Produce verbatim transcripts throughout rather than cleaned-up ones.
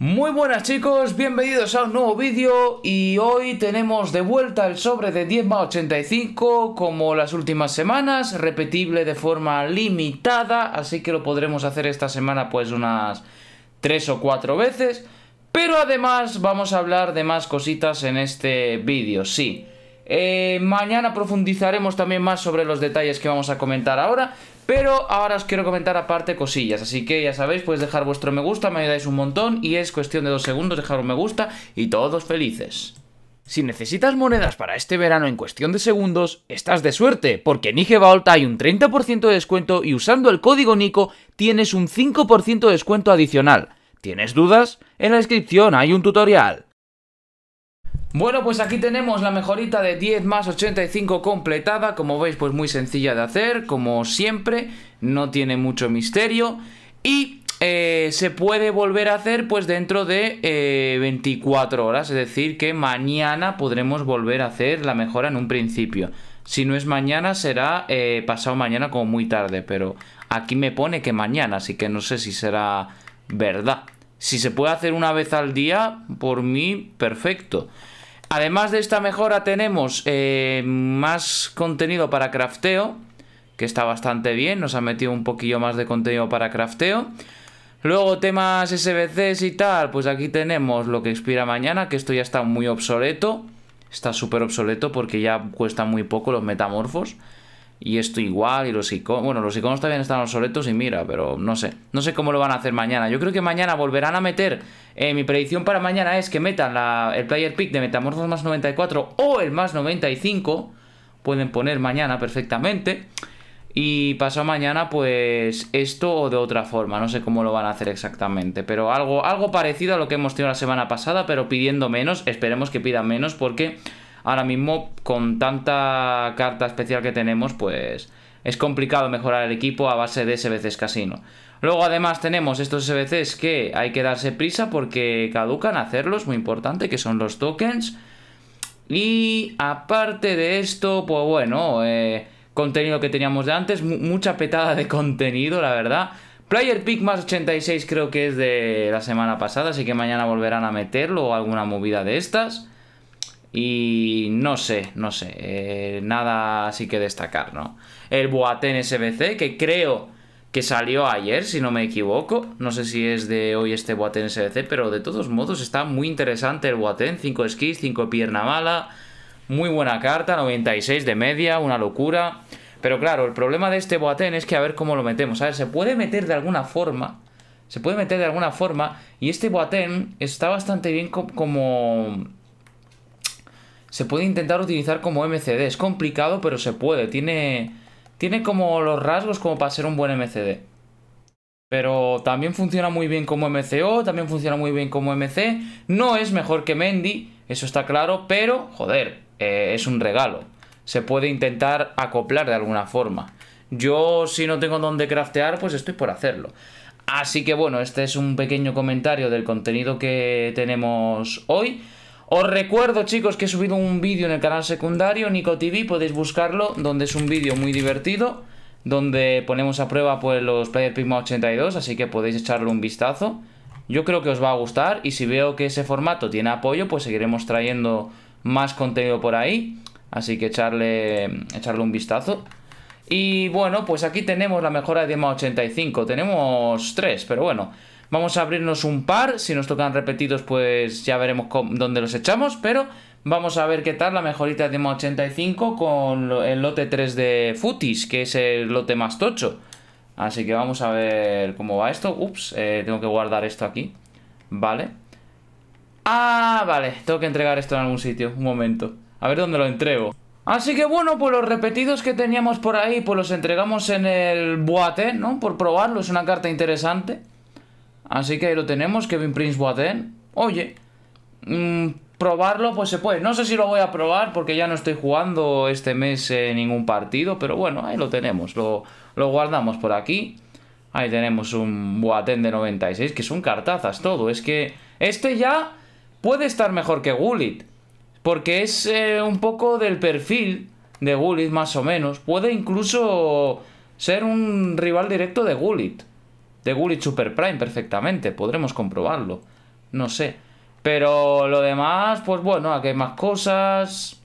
Muy buenas chicos, bienvenidos a un nuevo vídeo y hoy tenemos de vuelta el sobre de diez más ochenta y cinco como las últimas semanas, repetible de forma limitada, así que lo podremos hacer esta semana pues unas tres o cuatro veces, pero además vamos a hablar de más cositas en este vídeo, sí. Eh, mañana profundizaremos también más sobre los detalles que vamos a comentar ahora, pero ahora os quiero comentar aparte cosillas, así que ya sabéis, podéis dejar vuestro me gusta, me ayudáis un montón y es cuestión de dos segundos dejar un me gusta y todos felices. Si necesitas monedas para este verano en cuestión de segundos, estás de suerte, porque en I G VAULT hay un treinta por ciento de descuento y usando el código Nico tienes un cinco por ciento de descuento adicional. ¿Tienes dudas? En la descripción hay un tutorial. Bueno, pues aquí tenemos la mejorita de diez más ochenta y cinco completada, como veis pues muy sencilla de hacer, como siempre, no tiene mucho misterio y eh, se puede volver a hacer pues dentro de eh, veinticuatro horas, es decir que mañana podremos volver a hacer la mejora en un principio. Si no es mañana será eh, pasado mañana como muy tarde, pero aquí me pone que mañana, así que no sé si será verdad. Si se puede hacer una vez al día, por mí, perfecto. Además de esta mejora tenemos eh, más contenido para crafteo, que está bastante bien, nos ha metido un poquillo más de contenido para crafteo. Luego temas S B Cs y tal, pues aquí tenemos lo que expira mañana, que esto ya está muy obsoleto. Está súper obsoleto porque ya cuesta muy poco los metamorfos. Y esto igual, y los iconos, bueno, los iconos también están obsoletos y mira, pero no sé, no sé cómo lo van a hacer mañana. Yo creo que mañana volverán a meter, eh, mi predicción para mañana es que metan la, el player pick de Metamorfos más noventa y cuatro o el más noventa y cinco, pueden poner mañana perfectamente, y pasado mañana pues esto o de otra forma, no sé cómo lo van a hacer exactamente, pero algo, algo parecido a lo que hemos tenido la semana pasada, pero pidiendo menos, esperemos que pidan menos porque... Ahora mismo, con tanta carta especial que tenemos, pues es complicado mejorar el equipo a base de S B Cs casino. Luego, además, tenemos estos S B Cs que hay que darse prisa porque caducan, hacerlos, muy importante, que son los tokens. Y aparte de esto, pues bueno, eh, contenido que teníamos de antes, mucha petada de contenido, la verdad. Player Pick más ochenta y seis creo que es de la semana pasada, así que mañana volverán a meterlo o alguna movida de estas. Y no sé, no sé, eh, nada así que destacar, ¿no? El Boateng S B C, que creo que salió ayer, si no me equivoco. No sé si es de hoy este Boateng S B C, pero de todos modos está muy interesante el Boateng. cinco skis, cinco pierna mala, muy buena carta, noventa y seis de media, una locura. Pero claro, el problema de este Boateng es que a ver cómo lo metemos. A ver, se puede meter de alguna forma, se puede meter de alguna forma. Y este Boateng está bastante bien como... Se puede intentar utilizar como M C D. Es complicado, pero se puede. Tiene, tiene como los rasgos como para ser un buen M C D. Pero también funciona muy bien como M C O. También funciona muy bien como M C. No es mejor que Mendy, eso está claro. Pero, joder, eh, es un regalo. Se puede intentar acoplar de alguna forma. Yo, si no tengo dónde craftear, pues estoy por hacerlo. Así que, bueno, este es un pequeño comentario del contenido que tenemos hoy. Os recuerdo, chicos, que he subido un vídeo en el canal secundario, Nico T V, podéis buscarlo, donde es un vídeo muy divertido, donde ponemos a prueba pues, los Player Pick ochenta y dos, así que podéis echarle un vistazo. Yo creo que os va a gustar y si veo que ese formato tiene apoyo, pues seguiremos trayendo más contenido por ahí, así que echarle, echarle un vistazo. Y bueno, pues aquí tenemos la mejora de diez más ochenta y cinco, tenemos tres, pero bueno... Vamos a abrirnos un par, si nos tocan repetidos pues ya veremos cómo, dónde los echamos, pero vamos a ver qué tal la mejorita de diez más ochenta y cinco con el lote tres de Footies, que es el lote más tocho. Así que vamos a ver cómo va esto. Ups, eh, tengo que guardar esto aquí. Vale. Ah, vale, tengo que entregar esto en algún sitio, un momento. A ver dónde lo entrego. Así que bueno, pues los repetidos que teníamos por ahí, pues los entregamos en el Boateng, ¿no? Por probarlo, es una carta interesante. Así que ahí lo tenemos, Kevin Prince Boateng. Oye, mmm, probarlo pues se puede. No sé si lo voy a probar porque ya no estoy jugando este mes eh, ningún partido. Pero bueno, ahí lo tenemos, lo, lo guardamos por aquí. Ahí tenemos un Boateng de noventa y seis, que son cartazas todo. Es que este ya puede estar mejor que Gullit, porque es eh, un poco del perfil de Gullit más o menos. Puede incluso ser un rival directo de Gullit. De Gullit Super Prime perfectamente, podremos comprobarlo. no sé. Pero lo demás, pues bueno, aquí hay más cosas.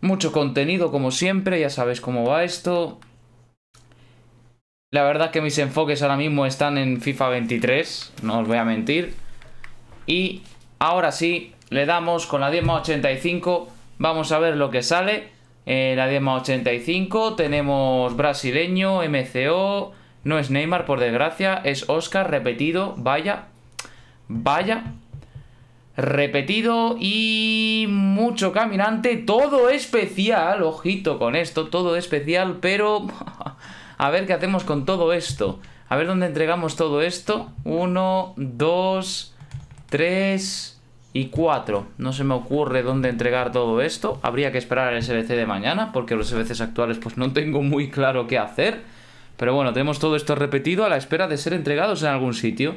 Mucho contenido, como siempre, ya sabéis cómo va esto. La verdad es que mis enfoques ahora mismo están en FIFA veintitrés, no os voy a mentir. Y ahora sí, le damos con la diez más ochenta y cinco, vamos a ver lo que sale. Eh, la diez más ochenta y cinco, tenemos brasileño, M C O, no es Neymar por desgracia, es Oscar, repetido, vaya, vaya, repetido y mucho caminante, todo especial, ojito con esto, todo especial, pero a ver qué hacemos con todo esto, a ver dónde entregamos todo esto, uno, dos, tres y cuatro, no se me ocurre dónde entregar todo esto, habría que esperar el S B C de mañana, porque los S B Cs actuales pues no tengo muy claro qué hacer, pero bueno, tenemos todo esto repetido a la espera de ser entregados en algún sitio,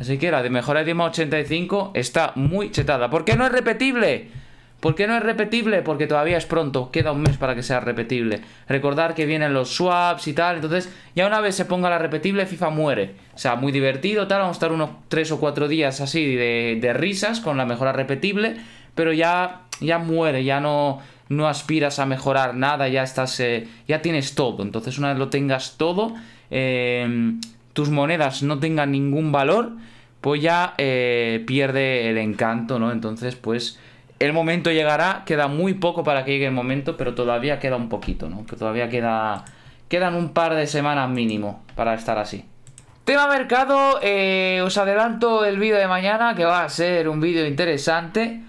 así que la de mejora de diez más ochenta y cinco está muy chetada. ¿Por qué no es repetible? ¿Por qué no es repetible? Porque todavía es pronto, queda un mes para que sea repetible, recordar que vienen los swaps y tal, entonces ya una vez se ponga la repetible FIFA muere, o sea, muy divertido, tal, vamos a estar unos tres o cuatro días así de, de risas con la mejora repetible, pero ya, ya muere, ya no, no aspiras a mejorar nada, ya estás, eh, ya tienes todo, entonces una vez lo tengas todo, eh, tus monedas no tengan ningún valor, pues ya eh, pierde el encanto, ¿no? Entonces pues el momento llegará, queda muy poco para que llegue el momento, pero todavía queda un poquito, ¿no? Que todavía queda, quedan un par de semanas mínimo para estar así. Tema mercado, eh, os adelanto el vídeo de mañana, que va a ser un vídeo interesante.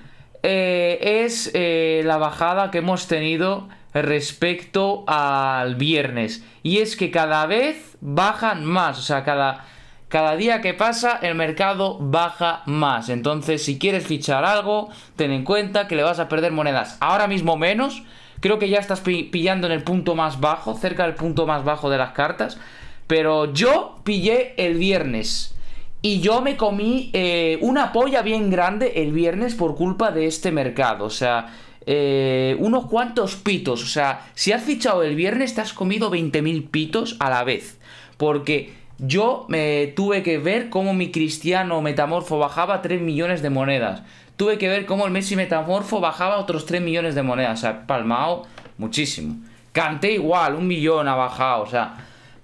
Eh, es eh, la bajada que hemos tenido respecto al viernes. Y es que cada vez bajan más, o sea, cada... Cada día que pasa el mercado baja más, entonces si quieres fichar algo, ten en cuenta que le vas a perder monedas. Ahora mismo menos, creo que ya estás pillando en el punto más bajo, cerca del punto más bajo de las cartas. Pero yo pillé el viernes y yo me comí eh, una polla bien grande el viernes por culpa de este mercado, o sea, eh, unos cuantos pitos. O sea, si has fichado el viernes te has comido veinte mil pitos a la vez, porque yo me eh, tuve que ver cómo mi Cristiano Metamorfo bajaba tres millones de monedas. Tuve que ver cómo el Messi Metamorfo bajaba otros tres millones de monedas. O sea, he palmado muchísimo. Kanté igual, un millón ha bajado. O sea,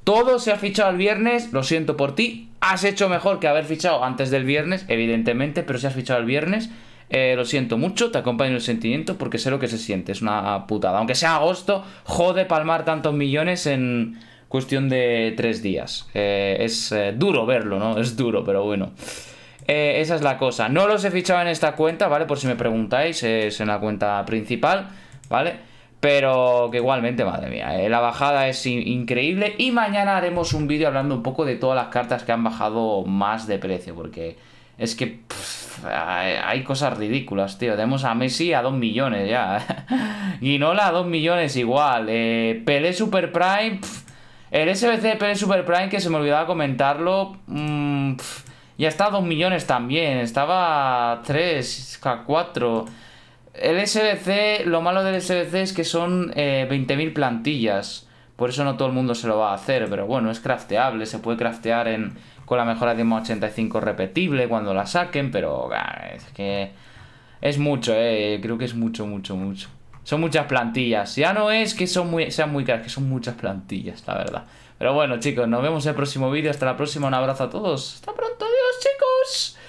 todo se ha fichado el viernes. Lo siento por ti. Has hecho mejor que haber fichado antes del viernes, evidentemente, pero si has fichado el viernes, eh, lo siento mucho. Te acompaño en el sentimiento porque sé lo que se siente. Es una putada. Aunque sea agosto, jode palmar tantos millones en cuestión de tres días. Eh, es eh, duro verlo, ¿no? Es duro, pero bueno. Eh, esa es la cosa. No los he fichado en esta cuenta, ¿vale? Por si me preguntáis, es en la cuenta principal, ¿vale? Pero que igualmente, madre mía, eh, la bajada es in increíble. Y mañana haremos un vídeo hablando un poco de todas las cartas que han bajado más de precio, porque es que pff, hay cosas ridículas, tío. Tenemos a Messi a dos millones ya. Guinola a dos millones igual. Eh, Pelé Super Prime... Pff, el S B C de Pelé Super Prime, que se me olvidaba comentarlo, mmm, pf, ya está a dos millones también, estaba a tres, a cuatro. El S B C, lo malo del S B C es que son eh, veinte mil plantillas, por eso no todo el mundo se lo va a hacer, pero bueno, es crafteable, se puede craftear en, con la mejora de diez más ochenta y cinco repetible cuando la saquen, pero es que es mucho, eh, creo que es mucho, mucho, mucho. Son muchas plantillas. Ya no es que son muy, sean muy caras, que son muchas plantillas, la verdad. Pero bueno, chicos, nos vemos en el próximo vídeo. Hasta la próxima. Un abrazo a todos. Hasta pronto. Adiós, chicos.